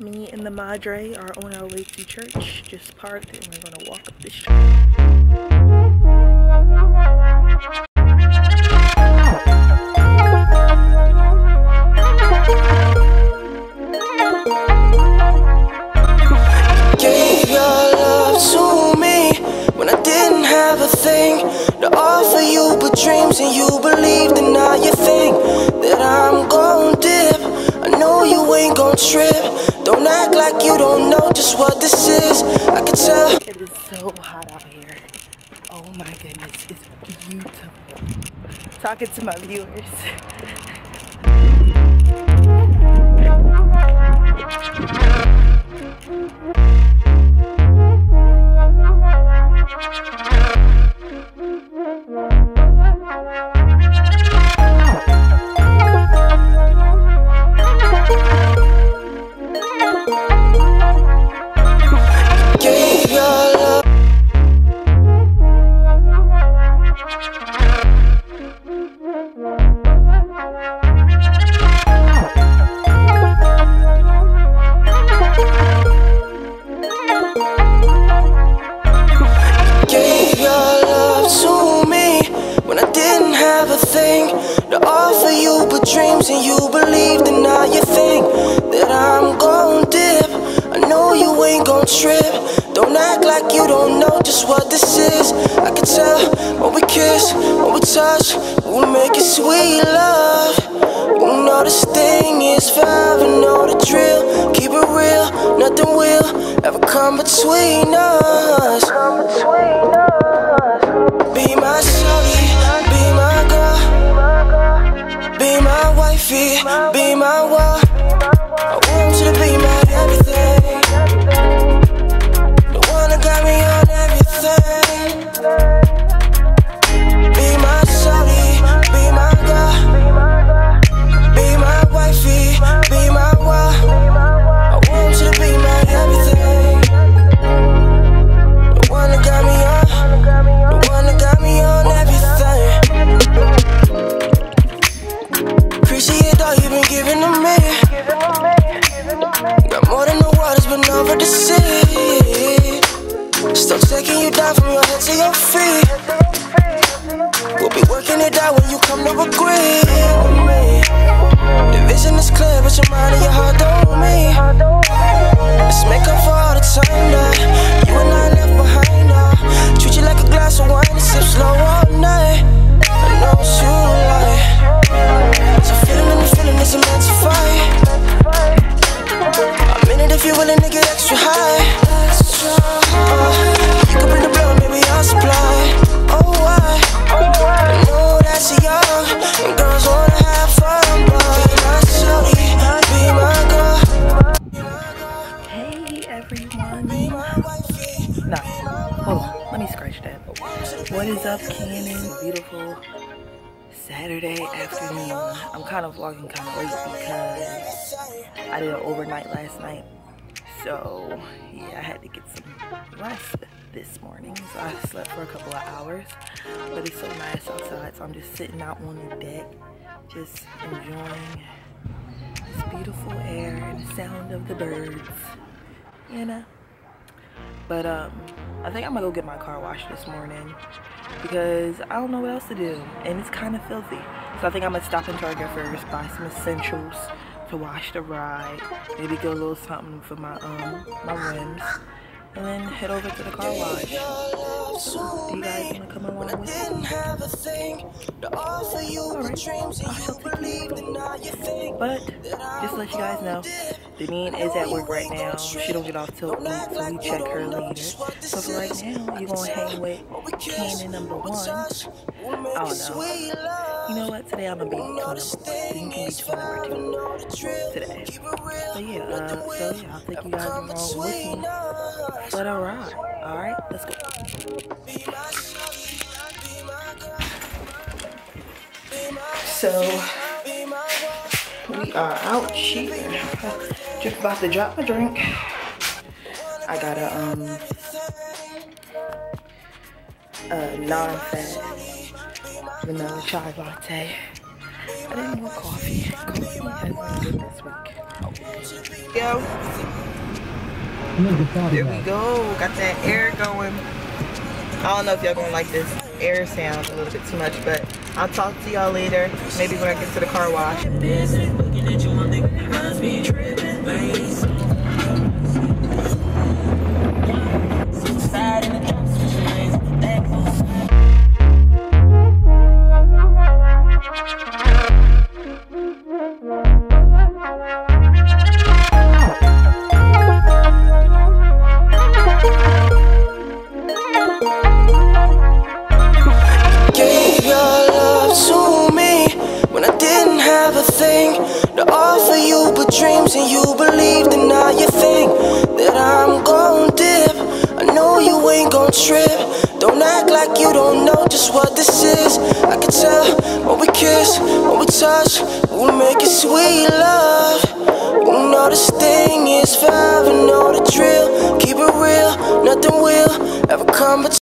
Me and the Madre are on our way to church. Just parked and we're gonna walk up the street. Dreams and you believed and now you think that I'm gon' dip. I know you ain't gon' trip. Don't act like you don't know just what this is. I can tell. It is so hot out here. Oh my goodness, it's beautiful. Talking to my viewers. And you believed and now you think that I'm gon' dip. I know you ain't gon' trip. Don't act like you don't know just what this is. I can tell when we kiss, when we touch, we make it sweet love. You know this thing is forever, know the drill. Keep it real, nothing will ever come between us. Be my shorty, be my girl, be my wifey, be my wall. I want you to be my everything, the one that got me on everything. Be my shawty, be my girl, be my wifey, be my wall. I want you to be my everything, the one that got me on, the one that got me on everything. Appreciate all you've been giving to me. Got more than the waters, but never the sea. Stop taking you down from your head to your feet. We'll be working it out when you come to agree with me. The vision is clear, but your mind and your heart don't mean. Let's make up for all the time that you and I left behind now. Treat you like a glass of wine and sip slow all night. I know it's you like. So feeling is intensified. I'm in it if you're willing to get extra high. You can bring the blow, maybe I'll supply. Oh why? I know that's young, and girls wanna have fun, but be my shawty, be my girl. Hey everyone. No, hold on, let me scratch that. What is up, Canon? Beautiful Saturday afternoon. I'm kind of vlogging kind of late because I did an overnight last night. So yeah, I had to get some rest this morning. So I slept for a couple of hours, but it's so nice outside. So I'm just sitting out on the deck, just enjoying this beautiful air and the sound of the birds, you know. But I think I'm gonna go get my car washed this morning because I don't know what else to do and it's kind of filthy. So I think I'm gonna stop in Target first, buy some essentials to wash the ride, maybe get a little something for my rims, and then head over to the car wash. So, do you guys wanna come along with me? Alright. But just to let you guys know, Deneen is at work right now. She don't get off till 8, so we check her later. So for right now, you're gonna hang with Canon number 1. Oh no. You know what? Today I'm gonna be 21. You can be 21 today. But yeah, so yeah, I'll take you guys along with me for the ride. Alright, let's go. So we are out here. Just about to drop my drink. I got a non-fat vanilla chai latte. I didn't want coffee. Coffee has been good this week. go. There we go. Got that air going. I don't know if y'all gonna like this air sound a little bit too much, but I'll talk to y'all later. Maybe when I get to the car wash. Don't act like you don't know just what this is. I can tell when we kiss, when we touch, we make it sweet love. You know this thing is forever, know the drill. Keep it real, nothing will ever come between.